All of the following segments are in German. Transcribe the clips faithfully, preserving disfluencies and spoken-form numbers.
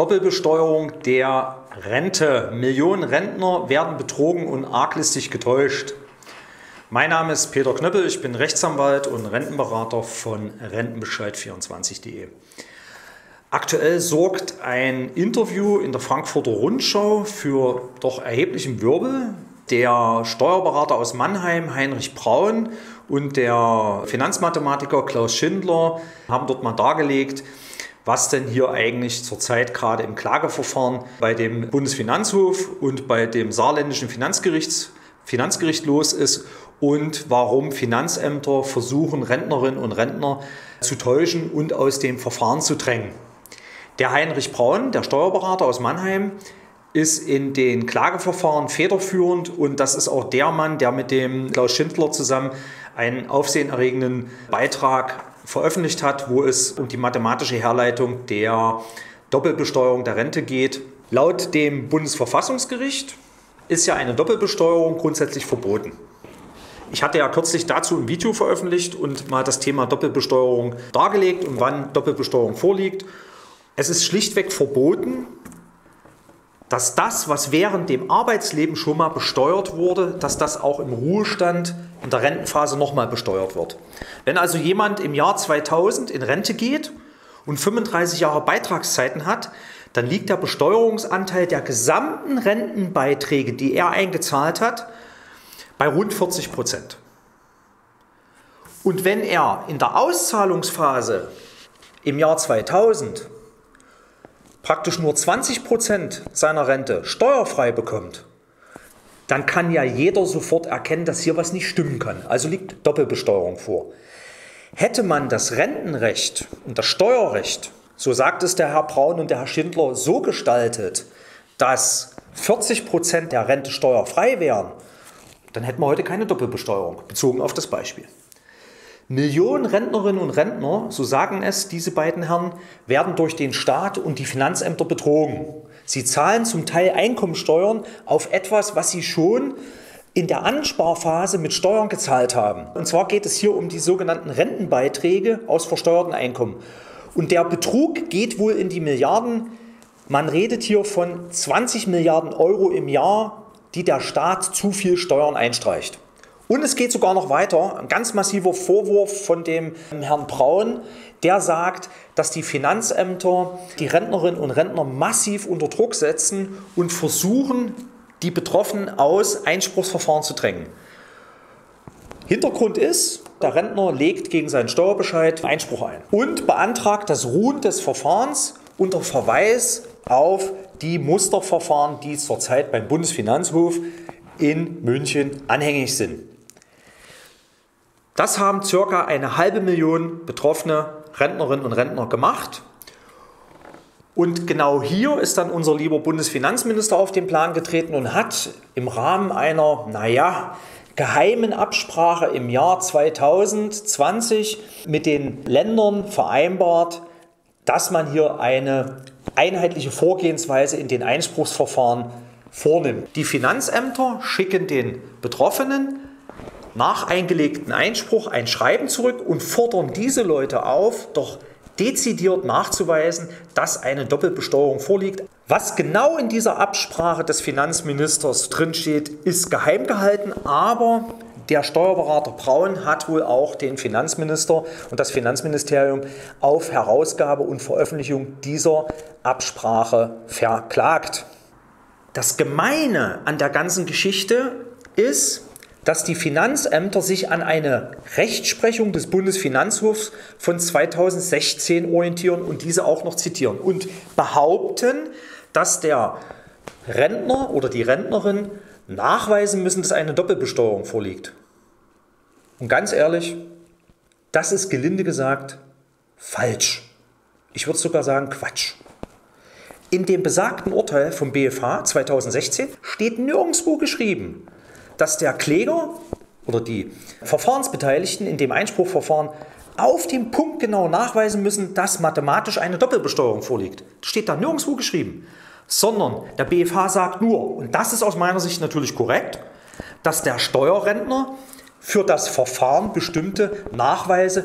Doppelbesteuerung der Rente. Millionen Rentner werden betrogen und arglistig getäuscht. Mein Name ist Peter Knöppel, ich bin Rechtsanwalt und Rentenberater von rentenbescheid vierundzwanzig punkt de. Aktuell sorgt ein Interview in der Frankfurter Rundschau für doch erheblichen Wirbel. Der Steuerberater aus Mannheim, Heinrich Braun, und der Finanzmathematiker Klaus Schindler haben dort mal dargelegt, was denn hier eigentlich zurzeit gerade im Klageverfahren bei dem Bundesfinanzhof und bei dem saarländischen Finanzgericht, Finanzgericht los ist und warum Finanzämter versuchen, Rentnerinnen und Rentner zu täuschen und aus dem Verfahren zu drängen. Der Heinrich Braun, der Steuerberater aus Mannheim, ist in den Klageverfahren federführend und das ist auch der Mann, der mit dem Klaus Schindler zusammen einen aufsehenerregenden Beitrag veröffentlicht hat, wo es um die mathematische Herleitung der Doppelbesteuerung der Rente geht. Laut dem Bundesverfassungsgericht ist ja eine Doppelbesteuerung grundsätzlich verboten. Ich hatte ja kürzlich dazu ein Video veröffentlicht und mal das Thema Doppelbesteuerung dargelegt und wann Doppelbesteuerung vorliegt. Es ist schlichtweg verboten, dass das, was während dem Arbeitsleben schon mal besteuert wurde, dass das auch im Ruhestand in der Rentenphase nochmal besteuert wird. Wenn also jemand im Jahr zweitausend in Rente geht und fünfunddreißig Jahre Beitragszeiten hat, dann liegt der Besteuerungsanteil der gesamten Rentenbeiträge, die er eingezahlt hat, bei rund vierzig Prozent. Und wenn er in der Auszahlungsphase im Jahr zweitausend praktisch nur zwanzig Prozent seiner Rente steuerfrei bekommt, dann kann ja jeder sofort erkennen, dass hier was nicht stimmen kann. Also liegt Doppelbesteuerung vor. Hätte man das Rentenrecht und das Steuerrecht, so sagt es der Herr Braun und der Herr Schindler, so gestaltet, dass vierzig Prozent der Rente steuerfrei wären, dann hätten wir heute keine Doppelbesteuerung, bezogen auf das Beispiel. Millionen Rentnerinnen und Rentner, so sagen es diese beiden Herren, werden durch den Staat und die Finanzämter betrogen. Sie zahlen zum Teil Einkommensteuern auf etwas, was sie schon in der Ansparphase mit Steuern gezahlt haben. Und zwar geht es hier um die sogenannten Rentenbeiträge aus versteuerten Einkommen. Und der Betrug geht wohl in die Milliarden. Man redet hier von zwanzig Milliarden Euro im Jahr, die der Staat zu viel Steuern einstreicht. Und es geht sogar noch weiter, ein ganz massiver Vorwurf von dem Herrn Braun, der sagt, dass die Finanzämter die Rentnerinnen und Rentner massiv unter Druck setzen und versuchen, die Betroffenen aus Einspruchsverfahren zu drängen. Hintergrund ist, der Rentner legt gegen seinen Steuerbescheid Einspruch ein und beantragt das Ruhen des Verfahrens unter Verweis auf die Musterverfahren, die zurzeit beim Bundesfinanzhof in München anhängig sind. Das haben circa eine halbe Million betroffene Rentnerinnen und Rentner gemacht. Und genau hier ist dann unser lieber Bundesfinanzminister auf den Plan getreten und hat im Rahmen einer, naja, geheimen Absprache im Jahr zweitausendzwanzig mit den Ländern vereinbart, dass man hier eine einheitliche Vorgehensweise in den Einspruchsverfahren vornimmt. Die Finanzämter schicken den Betroffenen nach eingelegten Einspruch ein Schreiben zurück und fordern diese Leute auf, doch dezidiert nachzuweisen, dass eine Doppelbesteuerung vorliegt. Was genau in dieser Absprache des Finanzministers drinsteht, ist geheim gehalten, aber der Steuerberater Braun hat wohl auch den Finanzminister und das Finanzministerium auf Herausgabe und Veröffentlichung dieser Absprache verklagt. Das Gemeine an der ganzen Geschichte ist, dass die Finanzämter sich an eine Rechtsprechung des Bundesfinanzhofs von zweitausendsechzehn orientieren und diese auch noch zitieren und behaupten, dass der Rentner oder die Rentnerin nachweisen müssen, dass eine Doppelbesteuerung vorliegt. Und ganz ehrlich, das ist gelinde gesagt falsch. Ich würde sogar sagen Quatsch. In dem besagten Urteil vom B F H zweitausendsechzehn steht nirgendwo geschrieben, dass der Kläger oder die Verfahrensbeteiligten in dem Einspruchverfahren auf den Punkt genau nachweisen müssen, dass mathematisch eine Doppelbesteuerung vorliegt. Steht da nirgendwo geschrieben, sondern der B F H sagt nur, und das ist aus meiner Sicht natürlich korrekt, dass der Steuerrentner für das Verfahren bestimmte Nachweise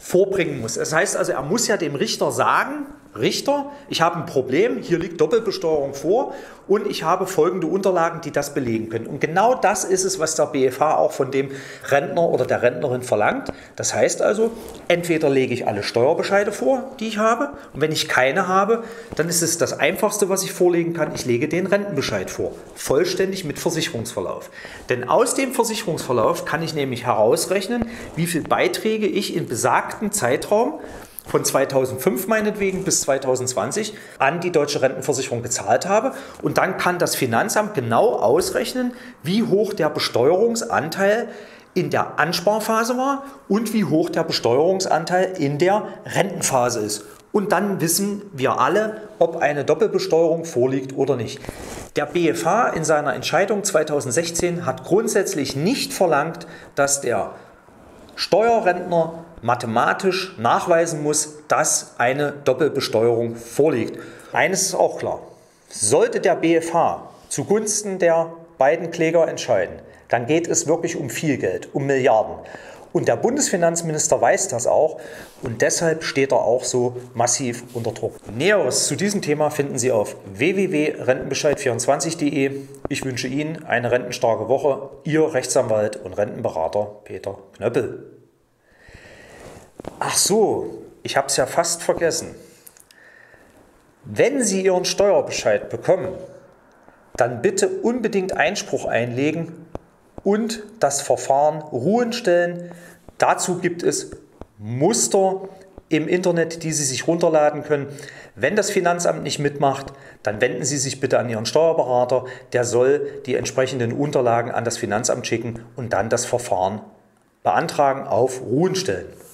vorbringen muss. Das heißt also, er muss ja dem Richter sagen, Richter, ich habe ein Problem, hier liegt Doppelbesteuerung vor und ich habe folgende Unterlagen, die das belegen können. Und genau das ist es, was der B F H auch von dem Rentner oder der Rentnerin verlangt. Das heißt also, entweder lege ich alle Steuerbescheide vor, die ich habe, und wenn ich keine habe, dann ist es das Einfachste, was ich vorlegen kann, ich lege den Rentenbescheid vor, vollständig mit Versicherungsverlauf. Denn aus dem Versicherungsverlauf kann ich nämlich herausrechnen, wie viel Beiträge ich in besagten Zeitraum von zweitausendfünf meinetwegen bis zweitausendzwanzig an die Deutsche Rentenversicherung gezahlt habe. Und dann kann das Finanzamt genau ausrechnen, wie hoch der Besteuerungsanteil in der Ansparphase war und wie hoch der Besteuerungsanteil in der Rentenphase ist. Und dann wissen wir alle, ob eine Doppelbesteuerung vorliegt oder nicht. Der B F H in seiner Entscheidung zweitausendsechzehn hat grundsätzlich nicht verlangt, dass der Steuerrentner mathematisch nachweisen muss, dass eine Doppelbesteuerung vorliegt. Eines ist auch klar, sollte der B F H zugunsten der beiden Kläger entscheiden, dann geht es wirklich um viel Geld, um Milliarden. Und der Bundesfinanzminister weiß das auch und deshalb steht er auch so massiv unter Druck. Näheres zu diesem Thema finden Sie auf w w w punkt rentenbescheid vierundzwanzig punkt de. Ich wünsche Ihnen eine rentenstarke Woche. Ihr Rechtsanwalt und Rentenberater Peter Knöppel. Ach so, ich habe es ja fast vergessen. Wenn Sie Ihren Steuerbescheid bekommen, dann bitte unbedingt Einspruch einlegen und das Verfahren ruhen stellen. Dazu gibt es Muster im Internet, die Sie sich runterladen können. Wenn das Finanzamt nicht mitmacht, dann wenden Sie sich bitte an Ihren Steuerberater. Der soll die entsprechenden Unterlagen an das Finanzamt schicken und dann das Verfahren beantragen auf Ruhen stellen.